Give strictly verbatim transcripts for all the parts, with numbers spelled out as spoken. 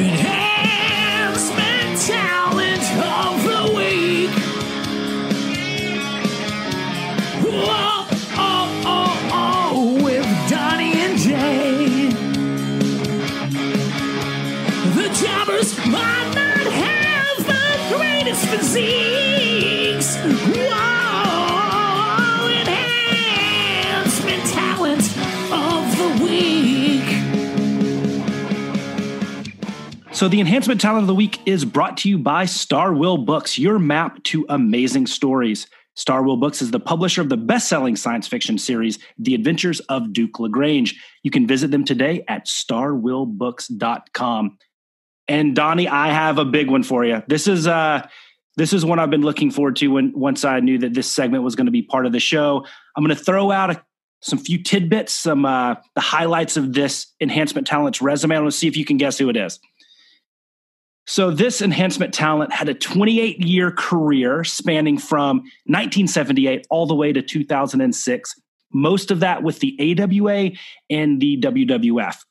Enhancement Talent of the Week. Whoa, oh, oh, oh, with Donnie and Jay. The Jobbers might not have the greatest physiques. Whoa, Enhancement Talent of the Week. So the Enhancement Talent of the Week is brought to you by Starwill Books, your map to amazing stories. Starwill Books is the publisher of the best-selling science fiction series, The Adventures of Duke LaGrange. You can visit them today at starwill books dot com. And Donnie, I have a big one for you. This is uh, this is one I've been looking forward to when once I knew that this segment was going to be part of the show. I'm going to throw out a some few tidbits, some uh, the highlights of this Enhancement Talent's resume. I'm going to see if you can guess who it is. So this Enhancement Talent had a twenty-eight year career spanning from nineteen seventy-eight all the way to two thousand six, most of that with the A W A and the W W F.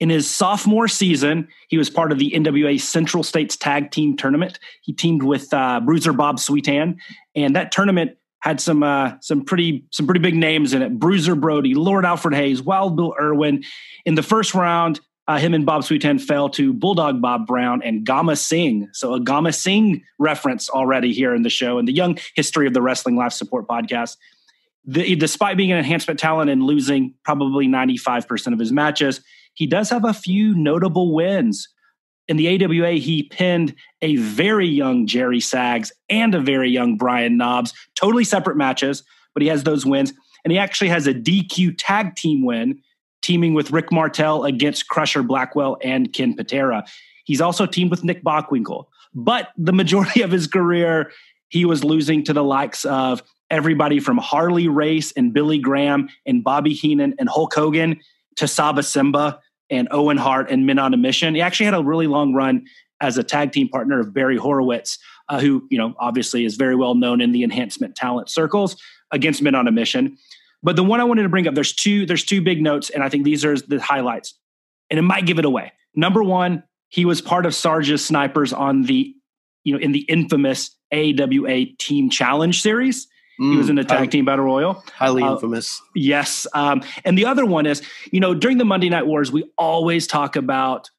In his sophomore season, he was part of the N W A Central States Tag Team Tournament. He teamed with uh, Bruiser Bob Sweetan, and that tournament had some uh, some pretty some pretty big names in it. Bruiser Brody, Lord Alfred Hayes, Wild Bill Irwin. In the first round, Uh, him and Bob Sweetan fell to Bulldog Bob Brown and Gama Singh. So a Gama Singh reference already here in the show and the young history of the Wrestling Life Support Podcast. The, despite being an enhancement talent and losing probably ninety-five percent of his matches, he does have a few notable wins. In the A W A, he pinned a very young Jerry Sags and a very young Brian Knobbs, totally separate matches, but he has those wins. And he actually has a D Q tag team win, teaming with Rick Martel against Crusher Blackwell and Ken Patera. He's also teamed with Nick Bockwinkel. But the majority of his career, he was losing to the likes of everybody from Harley Race and Billy Graham and Bobby Heenan and Hulk Hogan to Saba Simba and Owen Hart and Men on a Mission. He actually had a really long run as a tag team partner of Barry Horowitz, uh, who, you know, obviously is very well known in the enhancement talent circles, against Men on a Mission. But the one I wanted to bring up, there's two, there's two big notes, and I think these are the highlights, and it might give it away. Number one, he was part of Sarge's Snipers on the, you know, in the infamous A W A Team Challenge series. Mm, he was in the Tag I, Team Battle Royal. Highly uh, infamous. Yes. Um, and the other one is, you know, during the Monday Night Wars, we always talk about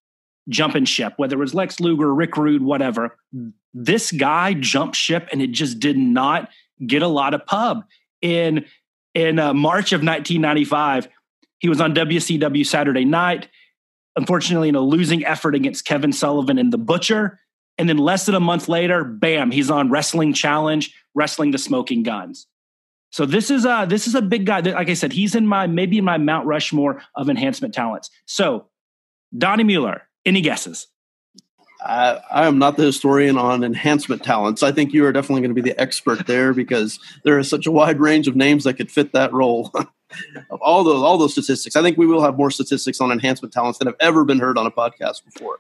jumping ship, whether it was Lex Luger, Rick Rude, whatever. This guy jumped ship, and it just did not get a lot of pub. In In uh, March of nineteen ninety-five, he was on W C W Saturday Night, unfortunately in a losing effort against Kevin Sullivan and The Butcher. And then less than a month later, bam, he's on Wrestling Challenge, wrestling the Smoking Guns. So this is a, this is a big guy. Like I said, he's in my, maybe in my Mount Rushmore of enhancement talents. So Donnie Mueller, any guesses? I, I am not the historian on enhancement talents. I think you are definitely going to be the expert there because there is such a wide range of names that could fit that role. Of all those, all those statistics, I think we will have more statistics on enhancement talents than have ever been heard on a podcast before.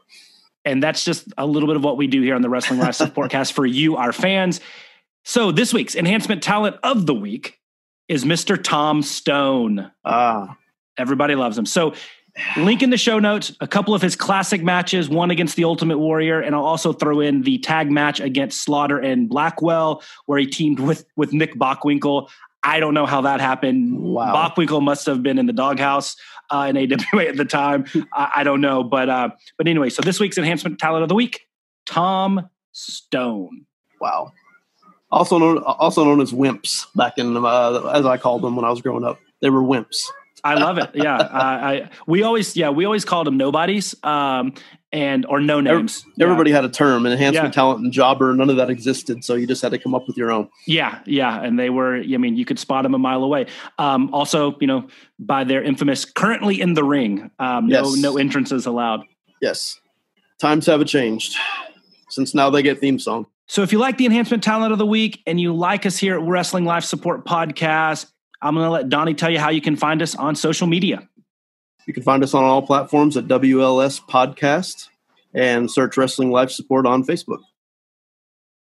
And that's just a little bit of what we do here on the Wrestling Life Podcast for you, our fans. So this week's enhancement talent of the week is Mister Tom Stone. Ah, everybody loves him. So link in the show notes, a couple of his classic matches, one against the Ultimate Warrior, and I'll also throw in the tag match against Slaughter and Blackwell, where he teamed with, with Nick Bockwinkel. I don't know how that happened. Wow. Bockwinkel must have been in the doghouse uh, in A W A at the time. I, I don't know. But, uh, but anyway, so this week's Enhancement Talent of the Week, Tom Stone. Wow. Also known, also known as wimps back in, uh, as I called them when I was growing up. They were wimps. I love it. Yeah. Uh, I, we always, yeah, we always called them nobodies um, and, or no names. Everybody yeah. had a term, enhancement yeah. talent and jobber. None of that existed. So you just had to come up with your own. Yeah. Yeah. And they were, I mean, you could spot them a mile away. Um, also, you know, by their infamous currently in the ring, um, yes. no, no entrances allowed. Yes. Times have changed since now they get theme song. So if you like the enhancement talent of the week and you like us here at Wrestling Life Support Podcast, I'm going to let Donnie tell you how you can find us on social media. You can find us on all platforms at W L S Podcast and search Wrestling Life Support on Facebook.